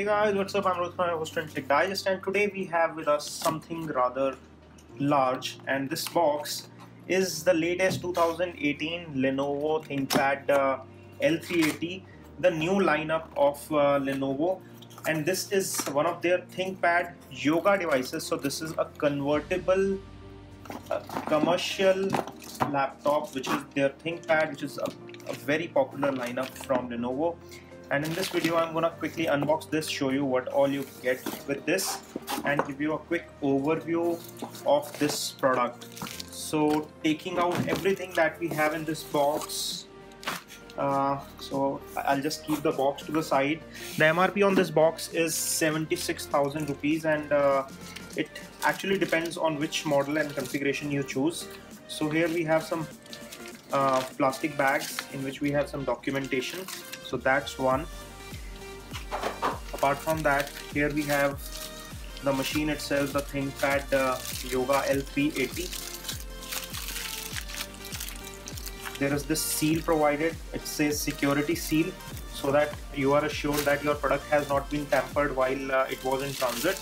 Hey guys, what's up? I'm Rohit Khurana, host of Intellect Digest, and today we have with us something rather large, and this box is the latest 2018 Lenovo ThinkPad L380, the new lineup of Lenovo, and this is one of their ThinkPad Yoga devices. So this is a convertible commercial laptop, which is their ThinkPad, which is a very popular lineup from Lenovo. And in this video, I'm gonna quickly unbox this, show you what all you get with this, and give you a quick overview of this product. So taking out everything that we have in this box, so I'll just keep the box to the side. The MRP on this box is 76,000 rupees, and it actually depends on which model and configuration you choose. So here we have some plastic bags in which we have some documentation. So that's one. Apart from that, here we have the machine itself, the ThinkPad Yoga L380. There is this seal provided. It says security seal, so that you are assured that your product has not been tampered while it was in transit.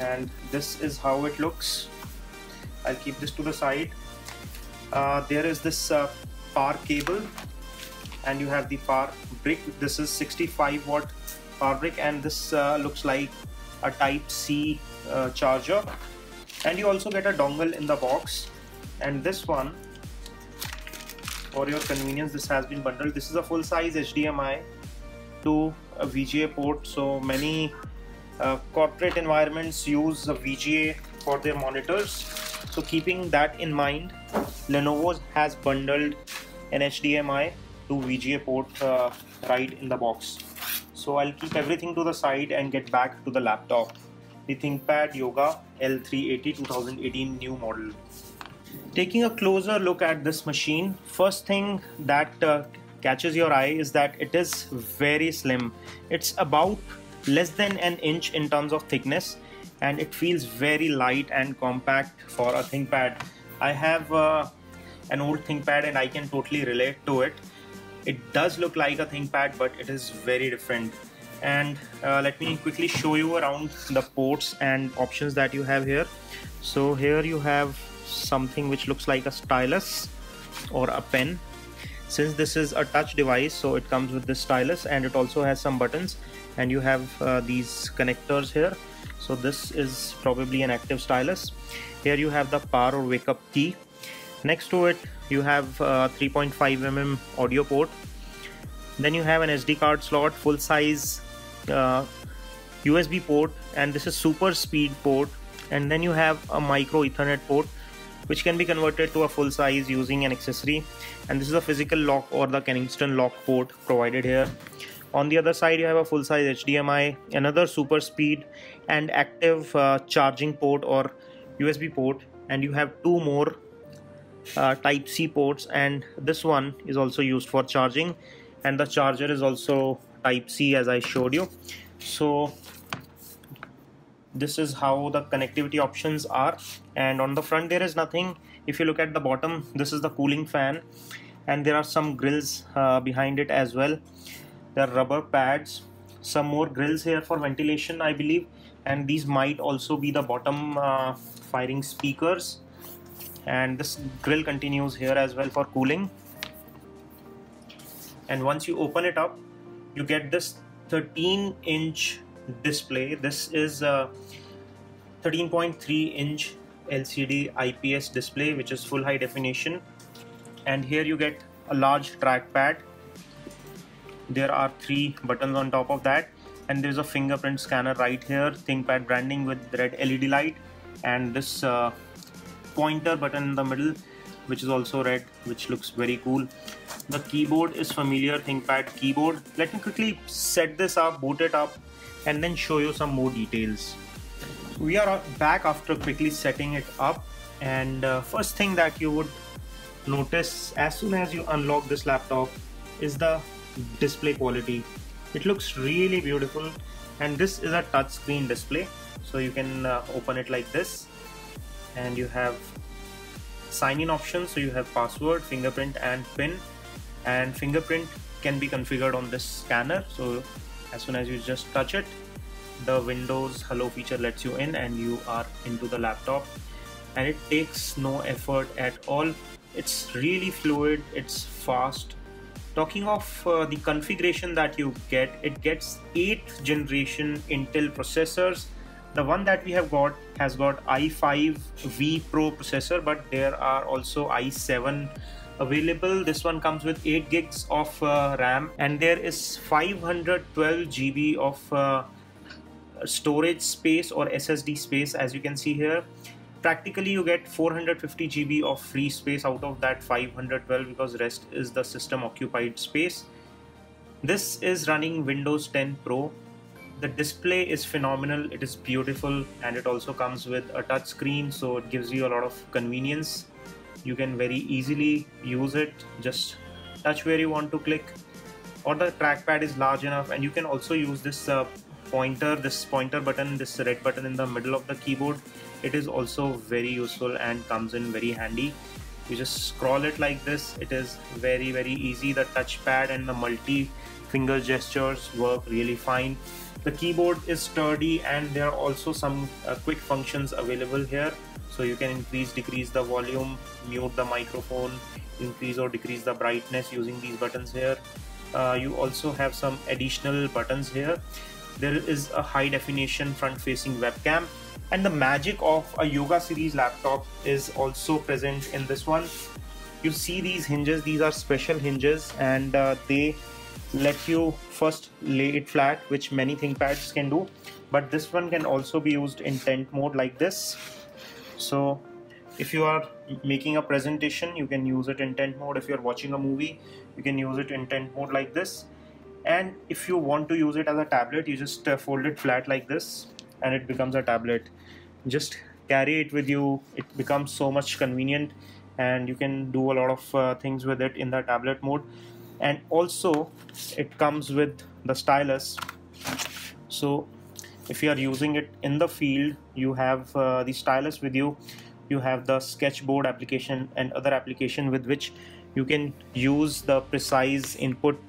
And this is how it looks. I'll keep this to the side. There is this power cable. And you have the power brick. This is 65 watt power brick, and this looks like a type C charger. And you also get a dongle in the box. And this one, for your convenience, this has been bundled. This is a full size HDMI to a VGA port. So many corporate environments use a VGA for their monitors. So keeping that in mind, Lenovo has bundled an HDMI to VGA port right in the box. So I'll keep everything to the side and get back to the laptop, the ThinkPad Yoga L380 2018 new model. Taking a closer look at this machine, first thing that catches your eye is that it is very slim. It's about less than an inch in terms of thickness, and it feels very light and compact for a ThinkPad. I have an old ThinkPad and I can totally relate to it. It does look like a ThinkPad, but it is very different. And let me quickly show you around the ports and options that you have here. So here you have something which looks like a stylus or a pen. Since this is a touch device, so it comes with this stylus, and it also has some buttons, and you have these connectors here. So this is probably an active stylus. Here you have the power or wake up key. Next to it, you have a 3.5mm audio port. Then you have an SD card slot, full size USB port, and this is super speed port. And then you have a micro Ethernet port, which can be converted to a full size using an accessory. And this is a physical lock or the Kingston lock port provided here. On the other side, you have a full size HDMI, another super speed and active charging port or USB port, and you have two more type C ports, and this one is also used for charging, and the charger is also type C, as I showed you. So this is how the connectivity options are. And on the front there is nothing. If you look at the bottom, this is the cooling fan, and there are some grills behind it as well. There are rubber pads, some more grills here for ventilation, I believe, and these might also be the bottom firing speakers. And this grill continues here as well for cooling. And once you open it up, you get this 13-inch display. This is a 13.3-inch LCD IPS display, which is full high definition. And here you get a large trackpad. There are three buttons on top of that, and there's a fingerprint scanner right here. ThinkPad branding with red LED light, and this pointer button in the middle, which is also red, which looks very cool. The keyboard is familiar ThinkPad keyboard. Let me quickly set this up, boot it up, and then show you some more details. We are back after quickly setting it up, and first thing that you would notice as soon as you unlock this laptop is the display quality. It looks really beautiful, and this is a touchscreen display, so you can open it like this. And you have sign-in options, so you have password, fingerprint and PIN, and fingerprint can be configured on this scanner, so As soon as you just touch it, the Windows Hello feature lets you in and you are into the laptop, and it takes no effort at all. It's really fluid, it's fast. Talking of the configuration that you get, it gets 8th generation Intel processors. The one that we have got has got i5 vPro processor, but there are also i7 available. This one comes with 8 gigs of RAM, and there is 512 GB of storage space or SSD space, as you can see here. Practically you get 450 GB of free space out of that 512, because rest is the system occupied space. This is running Windows 10 Pro. The display is phenomenal, it is beautiful, and it also comes with a touch screen, so it gives you a lot of convenience. You can very easily use it, just touch where you want to click, or the trackpad is large enough, and you can also use this pointer button, this red button in the middle of the keyboard. It is also very useful and comes in very handy. You just scroll it like this. It is very easy. The touchpad and the multi finger gestures work really fine. The keyboard is sturdy, and there are also some quick functions available here. So you can increase, decrease the volume, mute the microphone, increase or decrease the brightness using these buttons here. You also have some additional buttons here. There is a high definition front facing webcam, and the magic of a Yoga series laptop is also present in this one. You see these hinges, these are special hinges, and they let you first lay it flat, which many ThinkPads can do, but this one can also be used in tent mode like this. So if you are making a presentation, you can use it in tent mode. If you are watching a movie, you can use it in tent mode like this. And if you want to use it as a tablet, you just fold it flat like this and it becomes a tablet. Just carry it with you, it becomes so much convenient, and you can do a lot of things with it in the tablet mode. And also it comes with the stylus, so if you are using it in the field, you have the stylus with you. You have the sketchboard application and other application with which you can use the precise input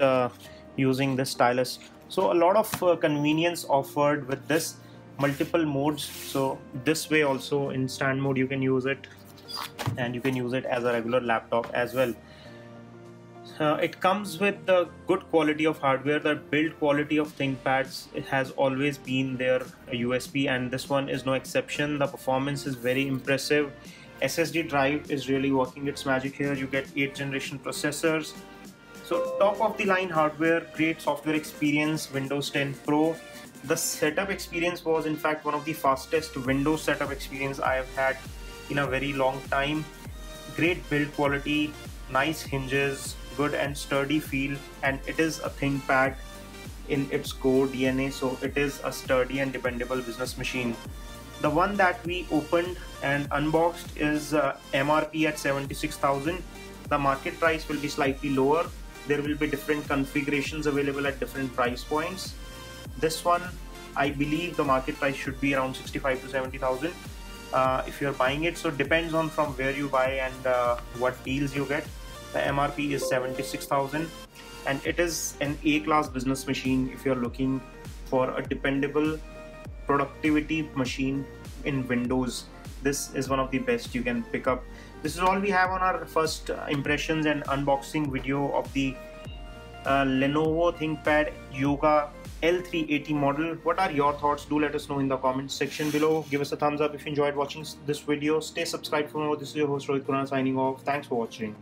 using the stylus. So a lot of convenience offered with this, multiple modes. So this way also in stand mode you can use it, and you can use it as a regular laptop as well. It comes with the good quality of hardware. The build quality of ThinkPads, it has always been their USP, and this one is no exception. The performance is very impressive. SSD drive is really working its magic here. You get 8th generation processors. So top of the line hardware, great software experience, Windows 10 Pro. The setup experience was in fact one of the fastest Windows setup experience I have had in a very long time. Great build quality, nice hinges, good and sturdy feel, and it is a ThinkPad in its core DNA, so it is a sturdy and dependable business machine. The one that we opened and unboxed is MRP at 76,000. The market price will be slightly lower. There will be different configurations available at different price points. This one, I believe the market price should be around 65 to 70,000 if you're buying it. So it depends on from where you buy and what deals you get. The MRP is 76,000, and it is an A-class business machine if you're looking for a dependable productivity machine in Windows. This is one of the best you can pick up. This is all we have on our first impressions and unboxing video of the Lenovo ThinkPad Yoga L380 model. What are your thoughts? Do let us know in the comments section below. Give us a thumbs up if you enjoyed watching this video. Stay subscribed for more. This is your host Rohit Khurana signing off. Thanks for watching.